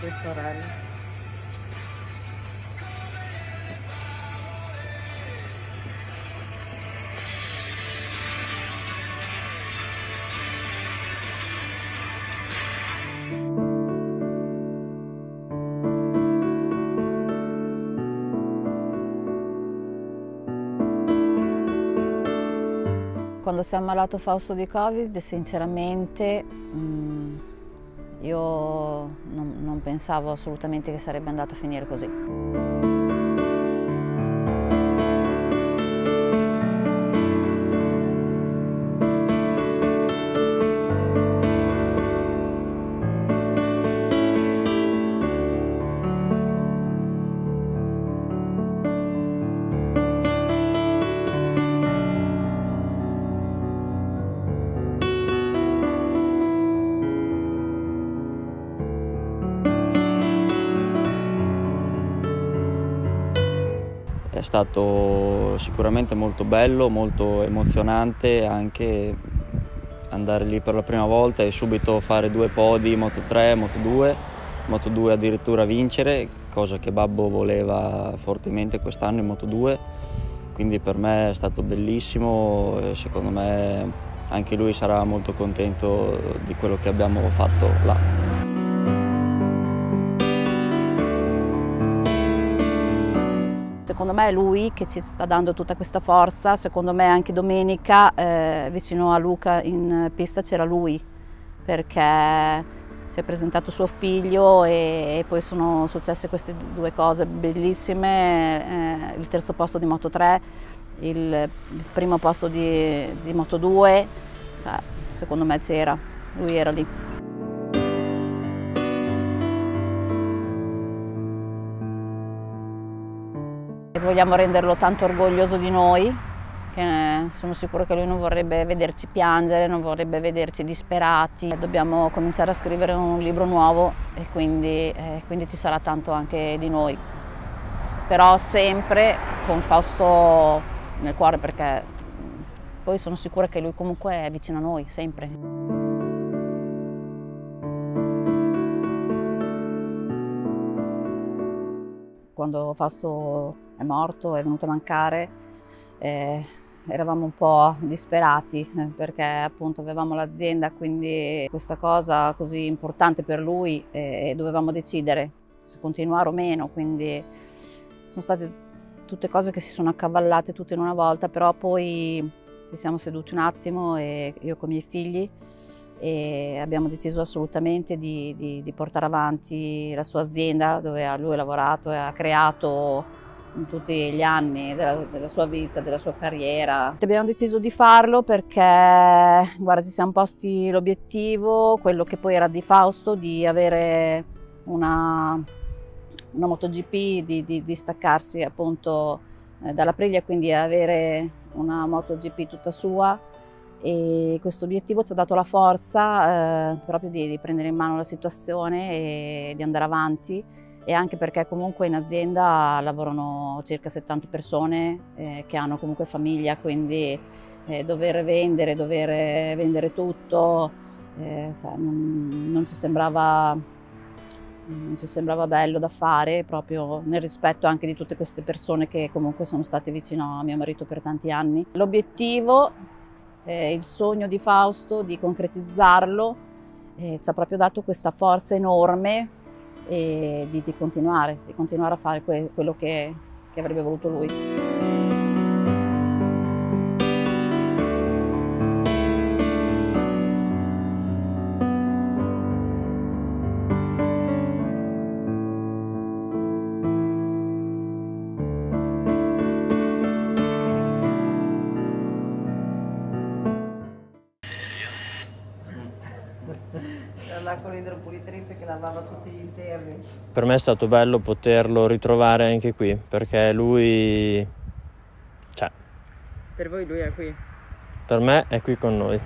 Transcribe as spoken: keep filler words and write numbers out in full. questo orario. Quando si è ammalato Fausto di Covid, sinceramente mh, io non, non pensavo assolutamente che sarebbe andato a finire così. È stato sicuramente molto bello, molto emozionante anche andare lì per la prima volta e subito fare due podi, Moto tre, Moto due, Moto due addirittura vincere, cosa che Babbo voleva fortemente quest'anno in Moto due, quindi per me è stato bellissimo e secondo me anche lui sarà molto contento di quello che abbiamo fatto là. Secondo me è lui che ci sta dando tutta questa forza, secondo me anche domenica eh, vicino a Luca in pista c'era lui, perché si è presentato suo figlio e, e poi sono successe queste due cose bellissime, eh, il terzo posto di Moto tre, il, il primo posto di, di Moto due, cioè, secondo me c'era, lui era lì. Vogliamo renderlo tanto orgoglioso di noi, che sono sicuro che lui non vorrebbe vederci piangere, non vorrebbe vederci disperati. Dobbiamo cominciare a scrivere un libro nuovo e quindi, eh, quindi ci sarà tanto anche di noi. Però sempre con Fausto nel cuore, perché poi sono sicura che lui comunque è vicino a noi, sempre. Quando Fausto è morto, è venuto a mancare, eh, eravamo un po' disperati perché appunto avevamo l'azienda, quindi questa cosa così importante per lui e eh, dovevamo decidere se continuare o meno, quindi sono state tutte cose che si sono accavallate tutte in una volta, però poi ci siamo seduti un attimo, e io con i miei figli, e abbiamo deciso assolutamente di, di, di portare avanti la sua azienda dove lui ha lavorato e ha creato in tutti gli anni della, della sua vita, della sua carriera. Abbiamo deciso di farlo perché, guarda, ci siamo posti l'obiettivo, quello che poi era di Fausto, di avere una, una MotoGP, di, di, di staccarsi appunto eh, dall'Aprilia, quindi avere una MotoGP tutta sua. E questo obiettivo ci ha dato la forza eh, proprio di, di prendere in mano la situazione e di andare avanti, e anche perché comunque in azienda lavorano circa settanta persone eh, che hanno comunque famiglia, quindi eh, dover vendere, dover vendere tutto, eh, cioè, non, non ci sembrava, non ci sembrava bello da fare, proprio nel rispetto anche di tutte queste persone che comunque sono state vicino a mio marito per tanti anni. L'obiettivo, Eh, il sogno di Fausto, di concretizzarlo, eh, ci ha proprio dato questa forza enorme eh, di, di, continuare, di continuare a fare que quello che, che avrebbe voluto lui. Con l'idropulitrice che lavava tutti gli interni. Per me è stato bello poterlo ritrovare anche qui, perché lui c'è. Per voi lui è qui? Per me è qui con noi.